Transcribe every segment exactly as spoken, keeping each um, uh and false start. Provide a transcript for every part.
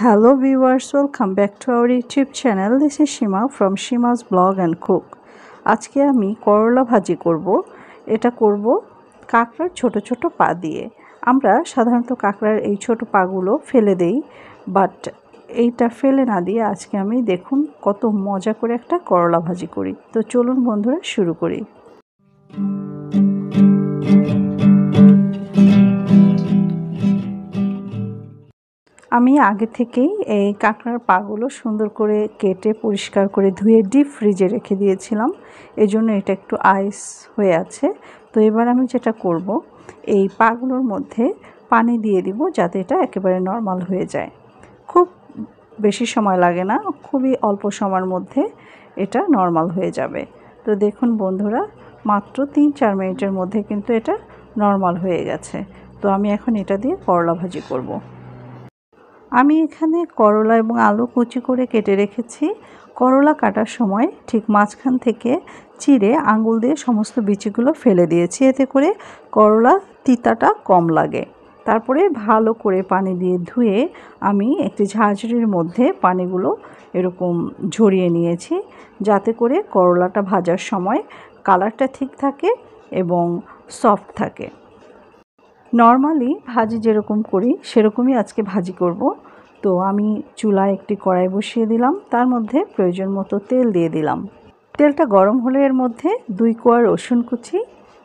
Hello viewers, welcome back to our YouTube channel. This is Shima from Shima's Vlog and Cook. आज के आमी करला भाजी करब। এটা করব কাঁকড়ার ছোট ছোট পা দিয়ে। আমরা সাধারণত কাঁকড়ার এই ছোট পাগুলো ফেলে দেই, বাট এইটা ফেলে না দিয়ে আজকে আমি দেখুন কত মজা করে একটা করলা ভাজি করি। তো চলুন বন্ধুরা শুরু করি। আমি আগে থেকেই এই কাঁকড়ার পাগুলো সুন্দর করে কেটে পরিষ্কার করে ধুয়ে ডিপ ফ্রিজে রেখে দিয়েছিলাম, এজন্য এটা একটু আইস হয়ে আছে। তো এবার আমি যেটা করব, এই পাগুলোর মধ্যে পানি দিয়ে দিব যাতে এটা একেবারে নরমাল হয়ে যায়। খুব বেশি সময় লাগে না, খুবই অল্প সময়ের মধ্যে এটা নরমাল হয়ে যাবে। তো দেখুন বন্ধুরা, মাত্র তিন চার মিনিটের মধ্যে কিন্তু এটা নরমাল হয়ে গেছে। তো আমি এখন এটা দিয়ে করলা ভাজি করব। আমি এখানে করলা এবং আলু কুচি করে কেটে রেখেছি। করলা কাটার সময় ঠিক মাঝখান থেকে চিড়ে আঙুল দিয়ে সমস্ত বিচিগুলো ফেলে দিয়েছি, এতে করে করলা তিতাটা কম লাগে। তারপরে ভালো করে পানি দিয়ে ধুয়ে আমি একটি ঝাঁঝরির মধ্যে পানিগুলো এরকম ঝরিয়ে নিয়েছি, যাতে করে করলাটা ভাজার সময় কালারটা ঠিক থাকে এবং সফট থাকে। নর্মালি ভাজি যেরকম করি সেরকমই আজকে ভাজি করব। তো আমি চুলায় একটি কড়াই বসিয়ে দিলাম, তার মধ্যে প্রয়োজন মতো তেল দিয়ে দিলাম। তেলটা গরম হলে এর মধ্যে দুই কোয়া রসুন কুচি,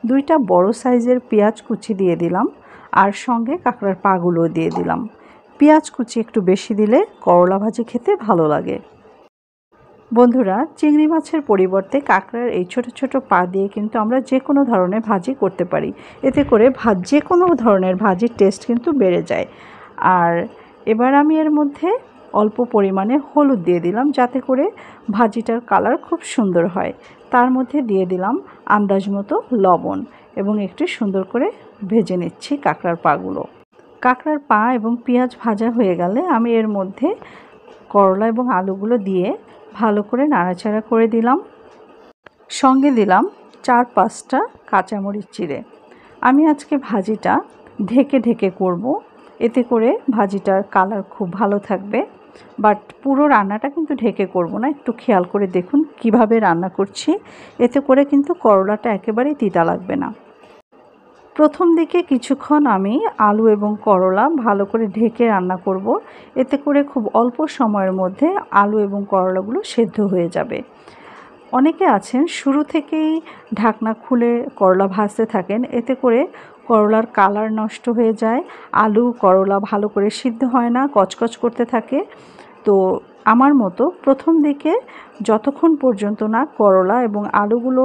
দুইটা বড় সাইজের পেঁয়াজ কুচি দিয়ে দিলাম, আর সঙ্গে কাঁকড়ার পাগুলো দিয়ে দিলাম। পেঁয়াজ কুচি একটু বেশি দিলে করলা ভাজি খেতে ভালো লাগে। বন্ধুরা, চিংড়ি মাছের পরিবর্তে কাঁকড়ার এই ছোট ছোট পা দিয়ে কিন্তু আমরা যে কোনো ধরনের ভাজি করতে পারি, এতে করে ভাত যে কোনো ধরনের ভাজির টেস্ট কিন্তু বেড়ে যায়। আর এবার আমি এর মধ্যে অল্প পরিমাণে হলুদ দিয়ে দিলাম যাতে করে ভাজিটার কালার খুব সুন্দর হয়। তার মধ্যে দিয়ে দিলাম আন্দাজ মতো লবণ এবং একটু সুন্দর করে ভেজে নিচ্ছি কাঁকড়ার পাগুলো। কাঁকড়ার পা এবং পেঁয়াজ ভাজা হয়ে গেলে আমি এর মধ্যে করলা এবং আলুগুলো দিয়ে ভালো করে নাড়াচাড়া করে দিলাম। সঙ্গে দিলাম চার পাঁচটা কাঁচামরিচ চিড়ে। আমি আজকে ভাজিটা ঢেকে ঢেকে করব, এতে করে ভাজিটার কালার খুব ভালো থাকবে। বাট পুরো রান্নাটা কিন্তু ঢেকে করব না, একটু খেয়াল করে দেখুন কিভাবে রান্না করছি, এতে করে কিন্তু করলাটা একেবারেই তিতা লাগবে না। প্রথম দিকে কিছুক্ষণ আমি আলু এবং করলা ভালো করে ঢেকে রান্না করব, এতে করে খুব অল্প সময়ের মধ্যে আলু এবং করলাগুলো সেদ্ধ হয়ে যাবে। অনেকে আছেন শুরু থেকেই ঢাকনা খুলে করলা ভাজতে থাকেন, এতে করে করলার কালার নষ্ট হয়ে যায়, আলু করলা ভালো করে সিদ্ধ হয় না, কচকচ করতে থাকে। তো আমার মতো প্রথম দিকে যতক্ষণ পর্যন্ত না করলা এবং আলুগুলো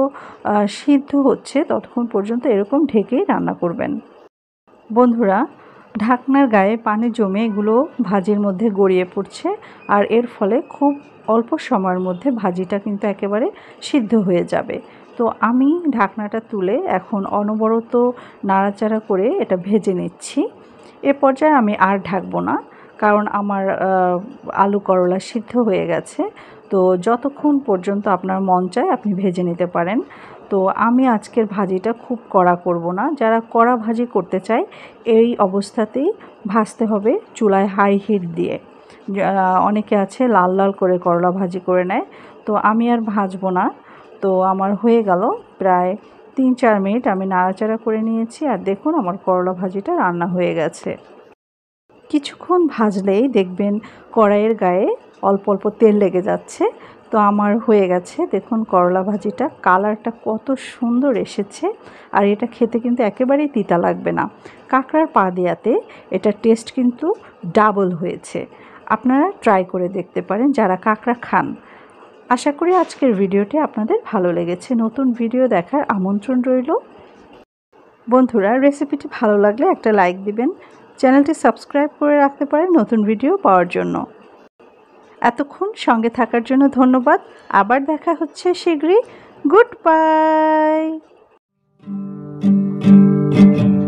সিদ্ধ হচ্ছে ততক্ষণ পর্যন্ত এরকম ঢেকেই রান্না করবেন। বন্ধুরা, ঢাকনার গায়ে পানি জমে এগুলো ভাজির মধ্যে গড়িয়ে পড়ছে, আর এর ফলে খুব অল্প সময়ের মধ্যে ভাজিটা কিন্তু একেবারে সিদ্ধ হয়ে যাবে। তো আমি ঢাকনাটা তুলে এখন অনবরত নাড়াচাড়া করে এটা ভেজে নিচ্ছি। এ পর্যায়ে আমি আর ঢাকবো না, কারণ আমার আলু করলা সিদ্ধ হয়ে গেছে। তো যতক্ষণ পর্যন্ত আপনার মন চায় আপনি ভেজে নিতে পারেন। তো আমি আজকের ভাজিটা খুব কড়া করব না, যারা কড়া ভাজি করতে চায় এই অবস্থাতেই ভাজতে হবে চুলায় হাই হিট দিয়ে। অনেকে আছে লাল লাল করে করলা ভাজি করে নেয়, তো আমি আর ভাজবো না। তো আমার হয়ে গেল প্রায় তিন চার মিনিট আমি নাড়াচাড়া করে নিয়েছি, আর দেখুন আমার করলা ভাজিটা রান্না হয়ে গেছে। কিছুক্ষণ ভাজলেই দেখবেন কড়াইয়ের গায়ে অল্প অল্প তেল লেগে যাচ্ছে। তো আমার হয়ে গেছে, দেখুন করলা ভাজিটা কালারটা কত সুন্দর এসেছে, আর এটা খেতে কিন্তু একেবারেই তিতা লাগবে না। কাঁকড়ার পা দেয়াতে এটা টেস্ট কিন্তু ডাবল হয়েছে। আপনারা ট্রাই করে দেখতে পারেন যারা কাঁকড়া খান। আশা করি আজকের ভিডিওটি আপনাদের ভালো লেগেছে। নতুন ভিডিও দেখার আমন্ত্রণ রইল। বন্ধুরা, রেসিপিটি ভালো লাগলে একটা লাইক দিবেন, চ্যানেলটি সাবস্ক্রাইব করে রাখতে পারেন নতুন ভিডিও পাওয়ার জন্য। এতক্ষণ সঙ্গে থাকার জন্য ধন্যবাদ। আবার দেখা হচ্ছে শীঘ্রই। Good bye.